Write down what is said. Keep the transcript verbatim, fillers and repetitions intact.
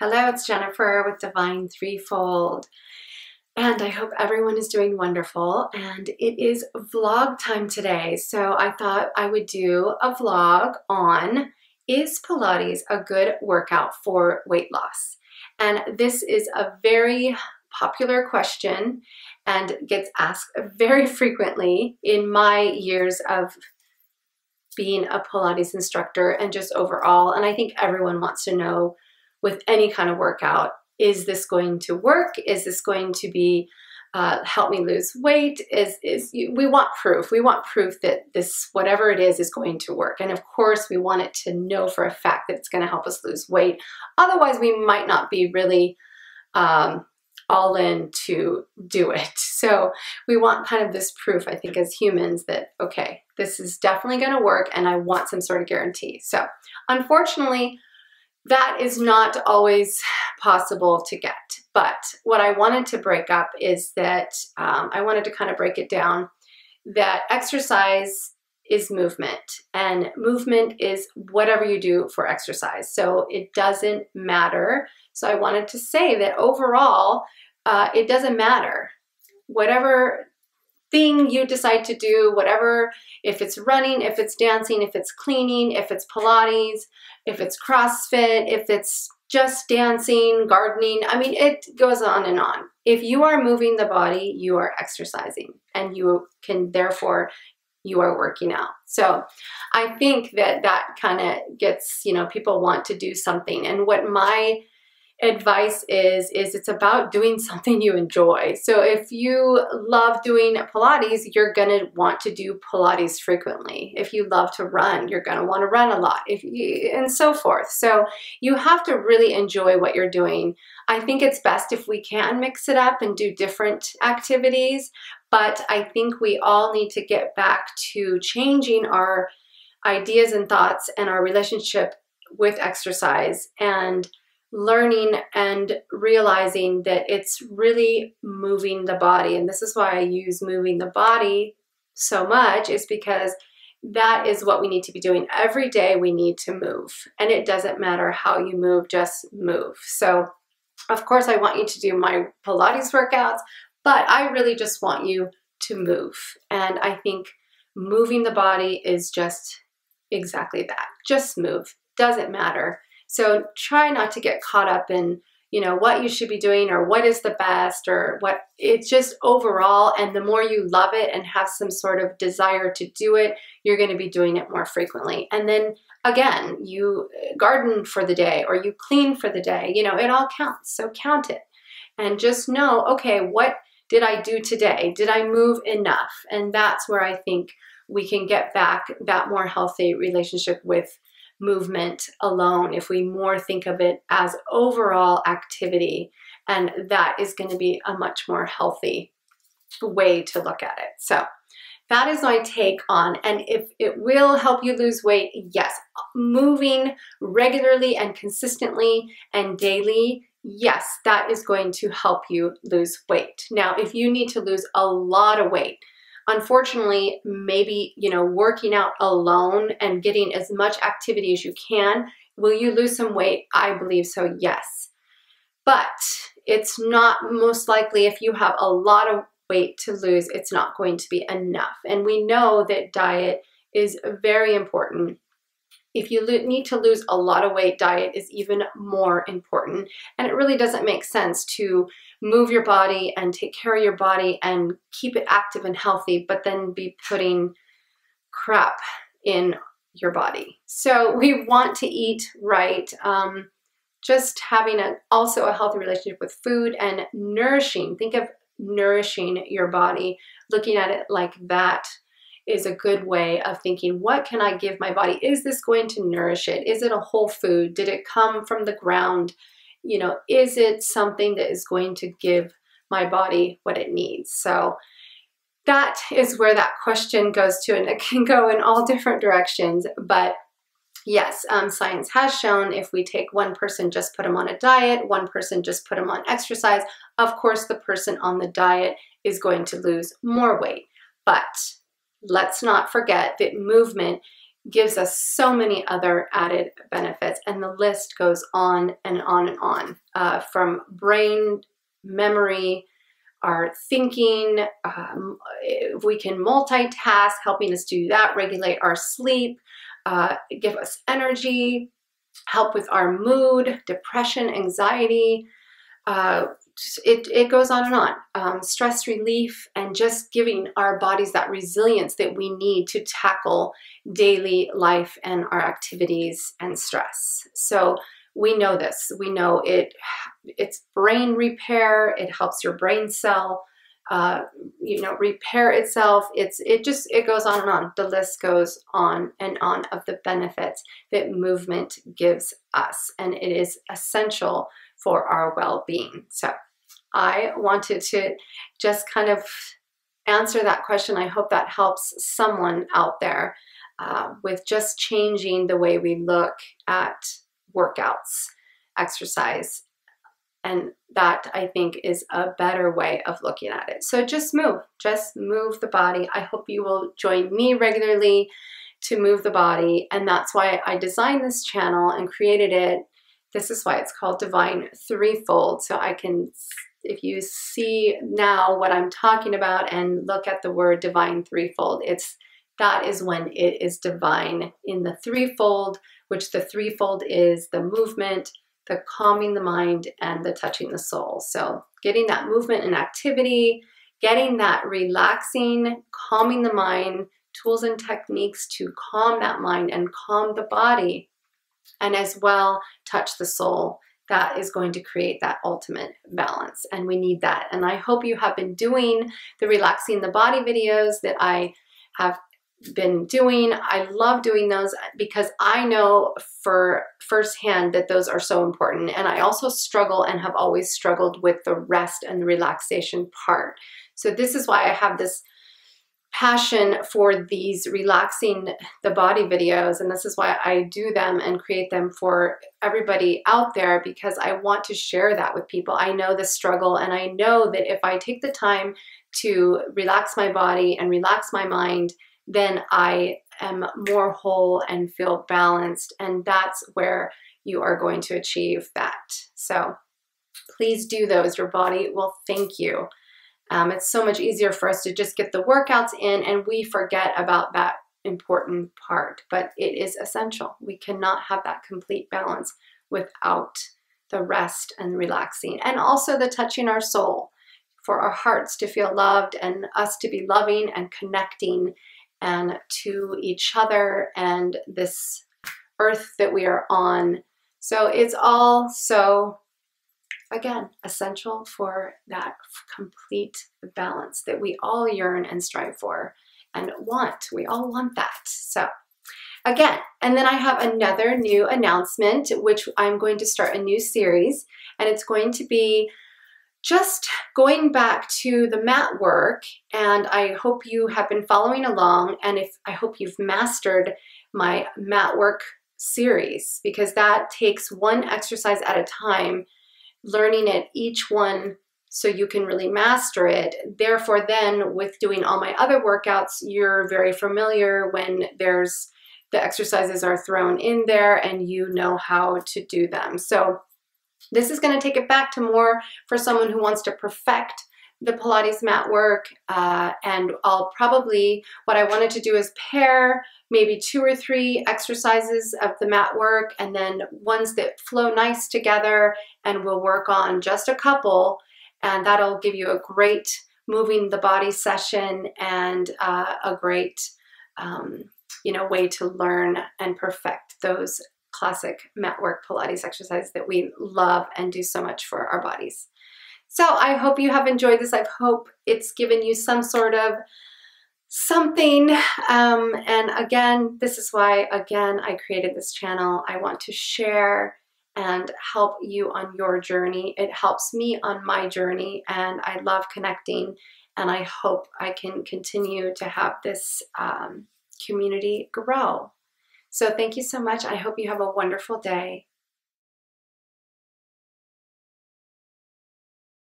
Hello, it's Jennifer with Divine Threefold, and I hope everyone is doing wonderful. And it is vlog time today, so I thought I would do a vlog on is Pilates a good workout for weight loss? And this is a very popular question and gets asked very frequently in my years of being a Pilates instructor and just overall, and I think everyone wants to know with any kind of workout, is this going to work? Is this going to be, uh, help me lose weight? Is, is we want proof. We want proof that this, whatever it is, is going to work. And of course we want it to know for a fact that it's going to help us lose weight. Otherwise we might not be really, um, all in to do it. So we want kind of this proof, I think, as humans that, okay, this is definitely going to work and I want some sort of guarantee. So unfortunately, that is not always possible to get, but what I wanted to break up is that um, I wanted to kind of break it down that exercise is movement, and movement is whatever you do for exercise, so it doesn't matter. So I wanted to say that overall, uh, it doesn't matter. Whatever thing you decide to do, whatever, if it's running, if it's dancing, if it's cleaning, if it's Pilates, if it's CrossFit, if it's just dancing, gardening, I mean, it goes on and on. If you are moving the body, you are exercising, and you can, therefore, you are working out. So I think that that kind of gets, you know, people want to do something. And what my advice is, is it's about doing something you enjoy. So if you love doing Pilates, you're going to want to do Pilates frequently. If you love to run, you're going to want to run a lot, if you, and so forth. So you have to really enjoy what you're doing. I think it's best if we can mix it up and do different activities, but I think we all need to get back to changing our ideas and thoughts and our relationship with exercise, and learning and realizing that it's really moving the body. And this is why I use moving the body so much, is because that is what we need to be doing every day. We need to move, and it doesn't matter how you move, just move. So of course I want you to do my Pilates workouts, but I really just want you to move. And I think moving the body is just exactly that. Just move, doesn't matter. So try not to get caught up in, you know, what you should be doing or what is the best or what. It's just overall, and the more you love it and have some sort of desire to do it, you're going to be doing it more frequently. And then again, you garden for the day or you clean for the day, you know, it all counts. So count it and just know, okay, what did I do today? Did I move enough? And that's where I think we can get back that more healthy relationship with movement alone, if we more think of it as overall activity, and that is going to be a much more healthy way to look at it. So that is my take on, and if it will help you lose weight, yes, moving regularly and consistently and daily, yes, that is going to help you lose weight. Now, if you need to lose a lot of weight, unfortunately, maybe, you know, working out alone and getting as much activity as you can, will you lose some weight? I believe so, yes. But it's not most likely, if you have a lot of weight to lose, it's not going to be enough. And we know that diet is very important. If you need to lose a lot of weight, diet is even more important. And it really doesn't make sense to move your body and take care of your body and keep it active and healthy, but then be putting crap in your body. So we want to eat right. Um, just having a, also a healthy relationship with food and nourishing. Think of nourishing your body, looking at it like that, is a good way of thinking, what can I give my body? Is this going to nourish it? Is it a whole food? Did it come from the ground? You know, is it something that is going to give my body what it needs? So that is where that question goes to, and it can go in all different directions. But yes, um, science has shown if we take one person, just put them on a diet, one person, just put them on exercise, of course the person on the diet is going to lose more weight. But let's not forget that movement gives us so many other added benefits, and the list goes on and on and on, uh, from brain, memory, our thinking, um, if we can multitask, helping us do that, regulate our sleep, uh, give us energy, help with our mood, depression, anxiety, uh, it, it goes on and on. Um, stress relief, and just giving our bodies that resilience that we need to tackle daily life and our activities and stress. So we know this, we know it, it's brain repair, it helps your brain cell, uh, you know, repair itself. It's, it just, it goes on and on. The list goes on and on of the benefits that movement gives us, and it is essential for our well-being. So I wanted to just kind of answer that question. I hope that helps someone out there uh, with just changing the way we look at workouts, exercise, and that I think is a better way of looking at it. So just move, just move the body. I hope you will join me regularly to move the body, and that's why I designed this channel and created it. This is why it's called Divine Threefold. So I can, if you see now what I'm talking about and look at the word Divine Threefold, it's, that is when it is divine in the threefold, which the threefold is the movement, the calming the mind, and the touching the soul. So getting that movement and activity, getting that relaxing, calming the mind, tools and techniques to calm that mind and calm the body, and as well touch the soul. That is going to create that ultimate balance, and we need that. And I hope you have been doing the relaxing the body videos that I have been doing. I love doing those because I know for firsthand that those are so important, and I also struggle and have always struggled with the rest and the relaxation part. So this is why I have this passion for these relaxing the body videos, and this is why I do them and create them for everybody out there, because I want to share that with people. I know the struggle, and I know that if I take the time to relax my body and relax my mind, then I am more whole and feel balanced, and that's where you are going to achieve that. So please do those. Your body will thank you. Um, it's so much easier for us to just get the workouts in, and we forget about that important part, but it is essential. We cannot have that complete balance without the rest and relaxing, and also the touching our soul, for our hearts to feel loved and us to be loving and connecting and to each other and this earth that we are on. So it's all so, again, essential for that complete balance that we all yearn and strive for and want. We all want that. So again, and then I have another new announcement, which I'm going to start a new series, and it's going to be just going back to the mat work, and I hope you have been following along, and if I hope you've mastered my mat work series, because that takes one exercise at a time, learning it each one so you can really master it. Therefore, then with doing all my other workouts, you're very familiar when there's the exercises are thrown in there and you know how to do them. So this is going to take it back to more for someone who wants to perfect the Pilates mat work, uh, and I'll probably, what I wanted to do is pair maybe two or three exercises of the mat work, and then ones that flow nice together, and we'll work on just a couple, and that'll give you a great moving the body session and uh, a great um, you know, way to learn and perfect those classic mat work Pilates exercise that we love and do so much for our bodies. So I hope you have enjoyed this. I hope it's given you some sort of something. Um, and again, this is why, again, I created this channel. I want to share and help you on your journey. It helps me on my journey, and I love connecting, and I hope I can continue to have this um, community grow. So thank you so much. I hope you have a wonderful day.